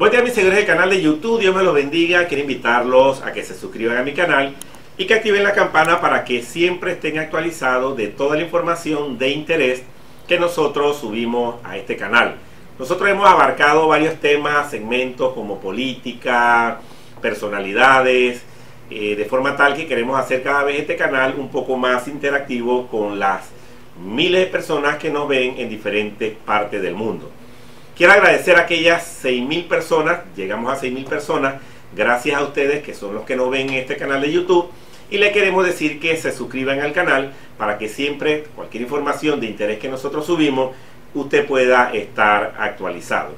Buen día mis seguidores del canal de YouTube, Dios me los bendiga. Quiero invitarlos a que se suscriban a mi canal y que activen la campana para que siempre estén actualizados de toda la información de interés que nosotros subimos a este canal. Nosotros hemos abarcado varios temas, segmentos como política, personalidades, de forma tal que queremos hacer cada vez este canal un poco más interactivo con las miles de personas que nos ven en diferentes partes del mundo. Quiero agradecer a aquellas 6.000 personas, llegamos a 6.000 personas, gracias a ustedes que son los que nos ven en este canal de YouTube, y les queremos decir que se suscriban al canal para que siempre cualquier información de interés que nosotros subimos, usted pueda estar actualizado.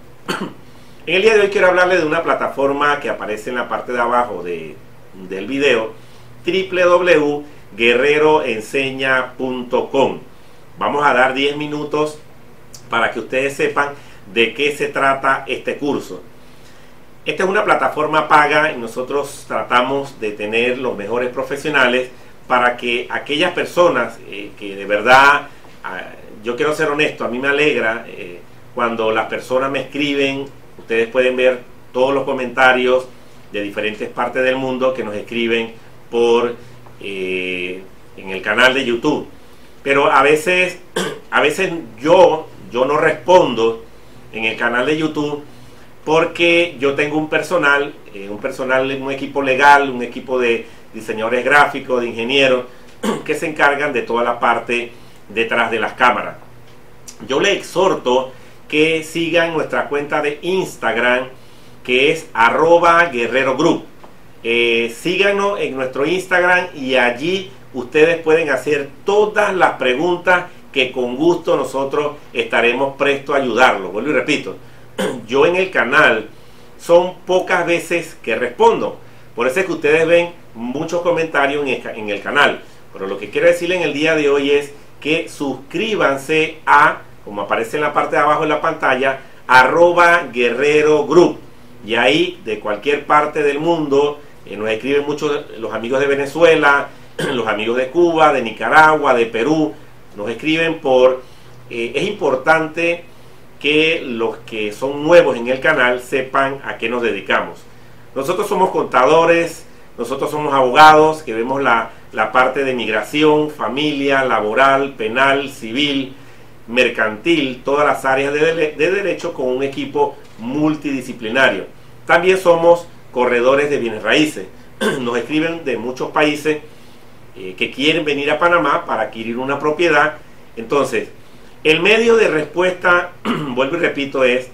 En el día de hoy quiero hablarles de una plataforma que aparece en la parte de abajo del video, www.guerreroenseña.com. Vamos a dar 10 minutos para que ustedes sepan de qué se trata este curso. Esta es una plataforma paga y nosotros tratamos de tener los mejores profesionales para que aquellas personas que de verdad, yo quiero ser honesto, a mí me alegra cuando las personas me escriben. Ustedes pueden ver todos los comentarios de diferentes partes del mundo que nos escriben por en el canal de YouTube, pero a veces yo no respondo en el canal de YouTube porque yo tengo un equipo legal, un equipo de diseñadores gráficos, de ingenieros que se encargan de toda la parte detrás de las cámaras. Yo les exhorto que sigan nuestra cuenta de Instagram, que es @GuerreroGroup. Síganos en nuestro Instagram y allí ustedes pueden hacer todas las preguntas que con gusto nosotros estaremos prestos a ayudarlos. Vuelvo y repito, yo en el canal son pocas veces que respondo. Por eso es que ustedes ven muchos comentarios en el canal. Pero lo que quiero decirles en el día de hoy es que suscríbanse a, como aparece en la parte de abajo de la pantalla, @GuerreroGroup. Y ahí de cualquier parte del mundo nos escriben muchos los amigos de Venezuela, los amigos de Cuba, de Nicaragua, de Perú. Nos escriben por... es importante que los que son nuevos en el canal sepan a qué nos dedicamos. Nosotros somos contadores, nosotros somos abogados, que vemos la parte de migración, familia, laboral, penal, civil, mercantil, todas las áreas de derecho con un equipo multidisciplinario. También somos corredores de bienes raíces. Nos escriben de muchos países que quieren venir a Panamá para adquirir una propiedad. Entonces, el medio de respuesta, vuelvo y repito, es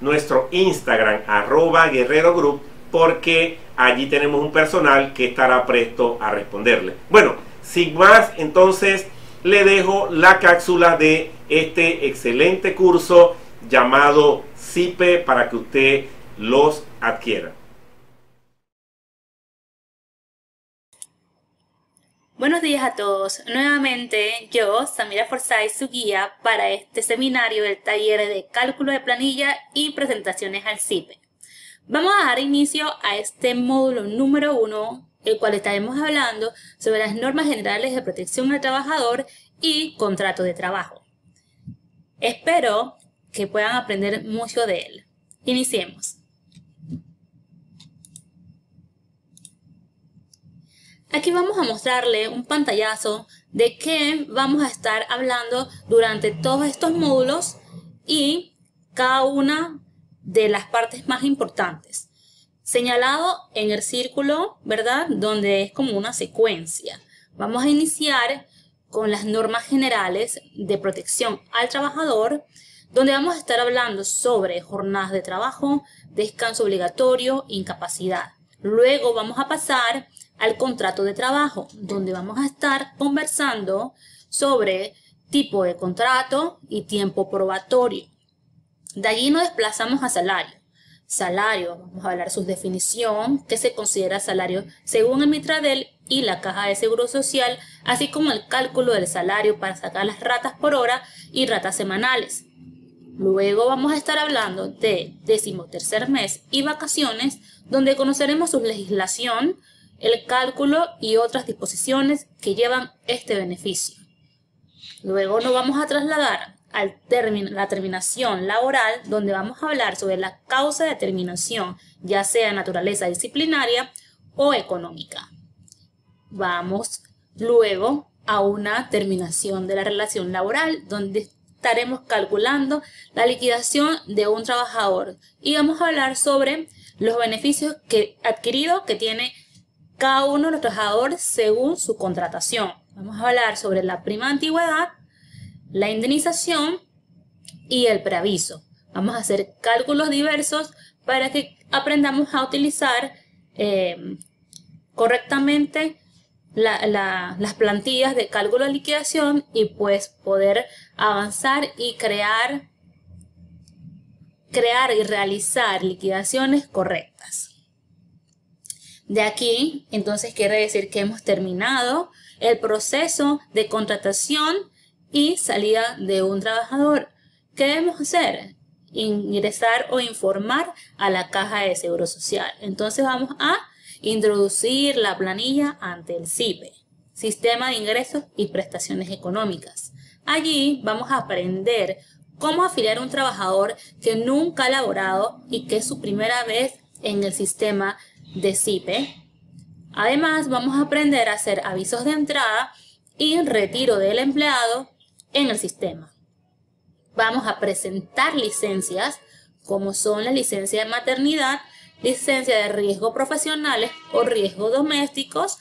nuestro Instagram, @GuerreroGroup, porque allí tenemos un personal que estará presto a responderle. Bueno, sin más, entonces, le dejo la cápsula de este excelente curso llamado SIPE para que usted los adquiera. Buenos días a todos, nuevamente yo, Samira Forsyth, su guía para este seminario del taller de cálculo de planilla y presentaciones al SIPE. Vamos a dar inicio a este módulo número 1, el cual estaremos hablando sobre las normas generales de protección al trabajador y contrato de trabajo. Espero que puedan aprender mucho de él. Iniciemos. Aquí vamos a mostrarle un pantallazo de qué vamos a estar hablando durante todos estos módulos y cada una de las partes más importantes. Señalado en el círculo, ¿verdad? Donde es como una secuencia. Vamos a iniciar con las normas generales de protección al trabajador, donde vamos a estar hablando sobre jornadas de trabajo, descanso obligatorio, incapacidad. Luego vamos a pasar al contrato de trabajo, donde vamos a estar conversando sobre tipo de contrato y tiempo probatorio. De allí nos desplazamos a salario. Salario, vamos a hablar su definición, qué se considera salario según el Mitradel y la Caja de Seguro Social, así como el cálculo del salario para sacar las ratas por hora y ratas semanales. Luego vamos a estar hablando de 13º mes y vacaciones, donde conoceremos su legislación, el cálculo y otras disposiciones que llevan este beneficio. Luego nos vamos a trasladar la terminación laboral, donde vamos a hablar sobre la causa de terminación, ya sea naturaleza disciplinaria o económica. Vamos luego a una terminación de la relación laboral, donde estaremos calculando la liquidación de un trabajador y vamos a hablar sobre los beneficios adquiridos que tiene cada uno de los trabajadores según su contratación. Vamos a hablar sobre la prima de antigüedad, la indemnización y el preaviso. Vamos a hacer cálculos diversos para que aprendamos a utilizar correctamente las plantillas de cálculo de liquidación y pues poder avanzar y crear y realizar liquidaciones correctas. De aquí, entonces, quiere decir que hemos terminado el proceso de contratación y salida de un trabajador. ¿Qué debemos hacer? Ingresar o informar a la Caja de Seguro Social. Entonces vamos a introducir la planilla ante el SIPE, Sistema de Ingresos y Prestaciones Económicas. Allí vamos a aprender cómo afiliar a un trabajador que nunca ha laborado y que es su primera vez en el sistema de SIPE. Además, vamos a aprender a hacer avisos de entrada y retiro del empleado en el sistema. Vamos a presentar licencias, como son la licencia de maternidad, licencia de riesgo profesionales o riesgo domésticos,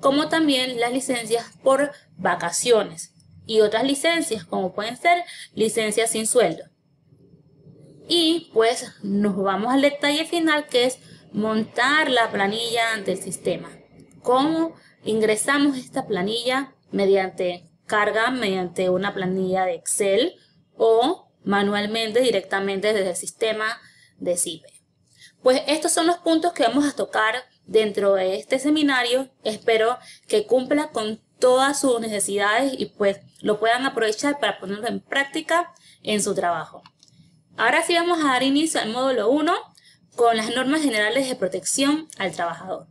como también las licencias por vacaciones y otras licencias, como pueden ser licencias sin sueldo. Y pues nos vamos al detalle final, que es montar la planilla ante el sistema. ¿Cómo ingresamos esta planilla? Mediante carga, mediante una planilla de Excel o manualmente directamente desde el sistema de SIPE. Pues estos son los puntos que vamos a tocar dentro de este seminario. Espero que cumpla con todas sus necesidades y pues lo puedan aprovechar para ponerlo en práctica en su trabajo. Ahora sí vamos a dar inicio al módulo 1 con las normas generales de protección al trabajador.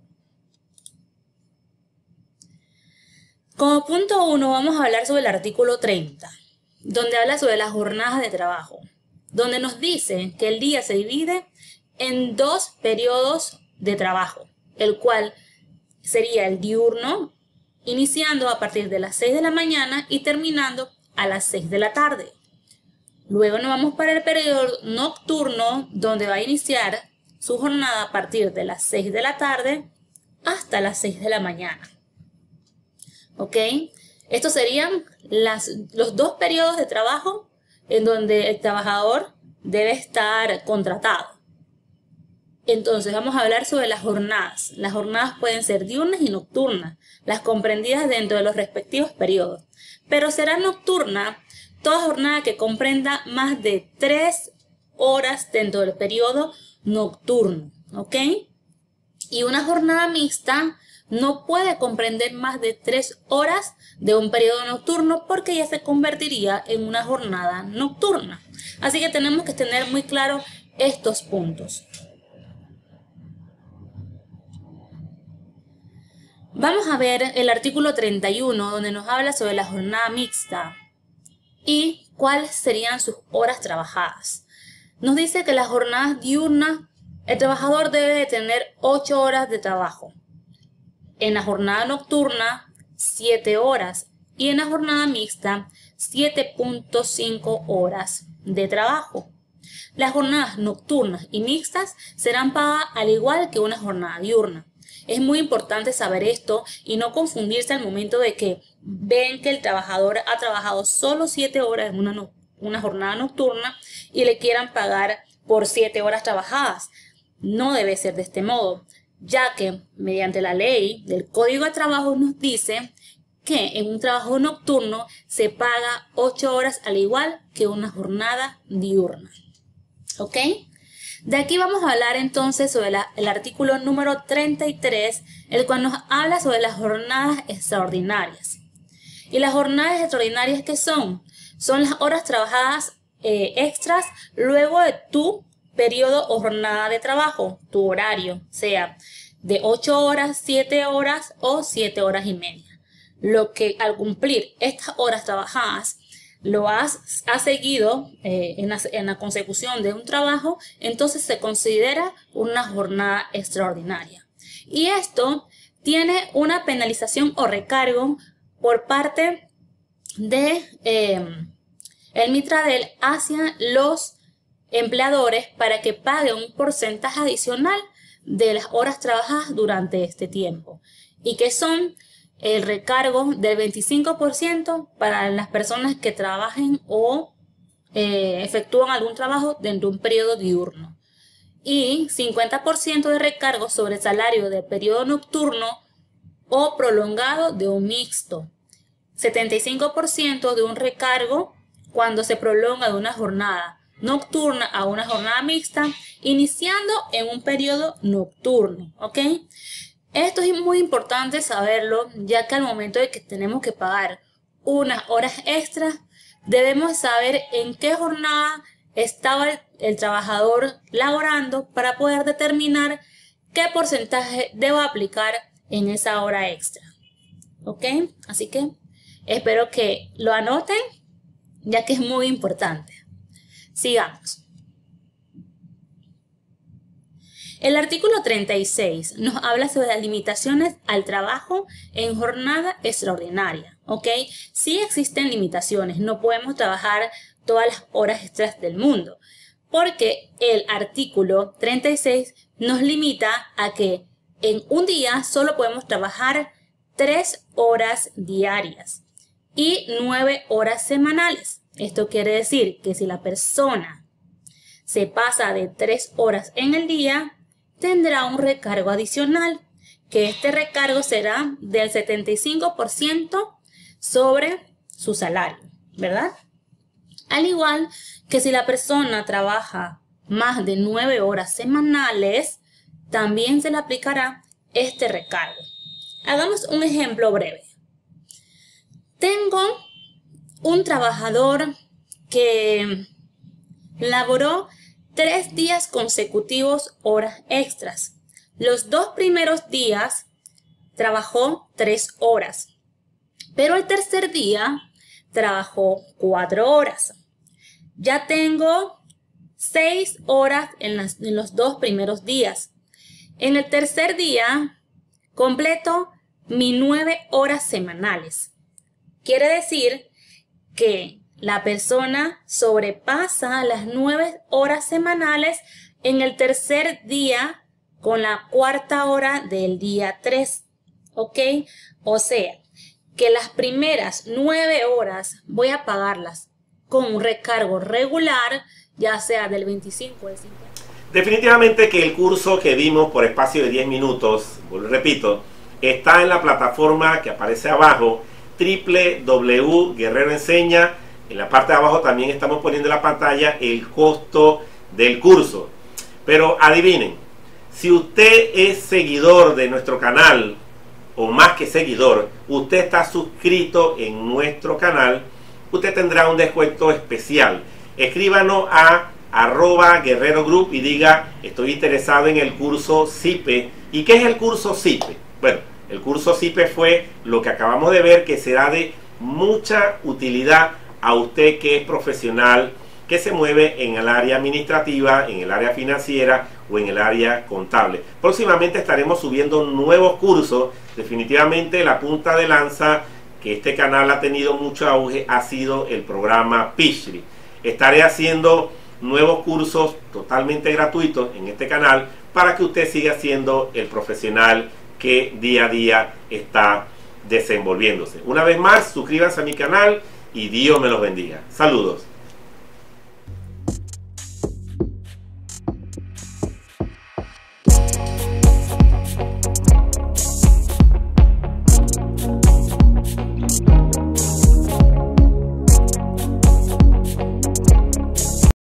Como punto 1 vamos a hablar sobre el artículo 30, donde habla sobre las jornadas de trabajo, donde nos dice que el día se divide en dos periodos de trabajo, el cual sería el diurno, iniciando a partir de las 6 de la mañana y terminando a las 6 de la tarde. Luego nos vamos para el periodo nocturno, donde va a iniciar su jornada a partir de las 6 de la tarde hasta las 6 de la mañana. ¿Ok? Estos serían los dos periodos de trabajo en donde el trabajador debe estar contratado. Entonces vamos a hablar sobre las jornadas. Las jornadas pueden ser diurnas y nocturnas, las comprendidas dentro de los respectivos periodos. Pero será nocturna toda jornada que comprenda más de 3 horas dentro del periodo nocturno. ¿Ok? Y una jornada mixta no puede comprender más de 3 horas de un periodo nocturno, porque ya se convertiría en una jornada nocturna. Así que tenemos que tener muy claro estos puntos. Vamos a ver el artículo 31, donde nos habla sobre la jornada mixta y cuáles serían sus horas trabajadas. Nos dice que las jornadas diurnas, el trabajador debe de tener 8 horas de trabajo. En la jornada nocturna, 7 horas. Y en la jornada mixta, 7.5 horas de trabajo. Las jornadas nocturnas y mixtas serán pagadas al igual que una jornada diurna. Es muy importante saber esto y no confundirse al momento de que ven que el trabajador ha trabajado solo 7 horas en una jornada nocturna y le quieran pagar por 7 horas trabajadas. No debe ser de este modo, ya que mediante la ley del Código de Trabajo nos dice que en un trabajo nocturno se paga 8 horas al igual que una jornada diurna. ¿Ok? De aquí vamos a hablar entonces sobre el artículo número 33, el cual nos habla sobre las jornadas extraordinarias. ¿Y las jornadas extraordinarias qué son? Son las horas trabajadas extras luego de tu periodo o jornada de trabajo, tu horario, sea de 8 horas, 7 horas o 7 horas y media. Lo que al cumplir estas horas trabajadas lo has seguido en la consecución de un trabajo, entonces se considera una jornada extraordinaria. Y esto tiene una penalización o recargo por parte de el Mitradel hacia los empleadores para que paguen un porcentaje adicional de las horas trabajadas durante este tiempo, y que son el recargo del 25% para las personas que trabajen o efectúan algún trabajo dentro de un periodo diurno, y 50% de recargo sobre el salario de periodo nocturno o prolongado de un mixto, 75% de un recargo cuando se prolonga de una jornada nocturna a una jornada mixta, iniciando en un periodo nocturno, ¿ok? Esto es muy importante saberlo, ya que al momento de que tenemos que pagar unas horas extras, debemos saber en qué jornada estaba el trabajador laborando para poder determinar qué porcentaje debo aplicar en esa hora extra, ¿ok? Así que espero que lo anoten, ya que es muy importante. Sigamos. El artículo 36 nos habla sobre las limitaciones al trabajo en jornada extraordinaria, ¿ok? Sí existen limitaciones, no podemos trabajar todas las horas extras del mundo, porque el artículo 36 nos limita a que en un día solo podemos trabajar 3 horas diarias y 9 horas semanales. Esto quiere decir que si la persona se pasa de 3 horas en el día, tendrá un recargo adicional, que este recargo será del 75% sobre su salario, ¿verdad? Al igual que si la persona trabaja más de 9 horas semanales, también se le aplicará este recargo. Hagamos un ejemplo breve. Tengo un trabajador que laboró 3 días consecutivos horas extras. Los 2 primeros días trabajó 3 horas, pero el tercer día trabajó 4 horas. Ya tengo 6 horas en los 2 primeros días. En el tercer día completo mis 9 horas semanales. Quiere decir que la persona sobrepasa las 9 horas semanales en el tercer día con la cuarta hora del día 3, ¿ok? O sea, que las primeras 9 horas voy a pagarlas con un recargo regular, ya sea del 25 o del 50. Definitivamente que el curso que dimos por espacio de 10 minutos, repito, está en la plataforma que aparece abajo, www.guerreroenseña.com. En la parte de abajo también estamos poniendo en la pantalla el costo del curso. Pero adivinen, si usted es seguidor de nuestro canal, o más que seguidor, usted está suscrito en nuestro canal, usted tendrá un descuento especial. Escríbanos a @GuerreroGroup y diga, estoy interesado en el curso CIPE. ¿Y qué es el curso CIPE? Bueno, el curso CIPE fue lo que acabamos de ver, que será de mucha utilidad a usted que es profesional, que se mueve en el área administrativa, en el área financiera o en el área contable. Próximamente estaremos subiendo nuevos cursos. Definitivamente la punta de lanza que este canal ha tenido mucho auge ha sido el programa Pitchtree. Estaré haciendo nuevos cursos totalmente gratuitos en este canal para que usted siga siendo el profesional que día a día está desenvolviéndose. Una vez más, suscríbanse a mi canal. Y Dios me los bendiga. Saludos.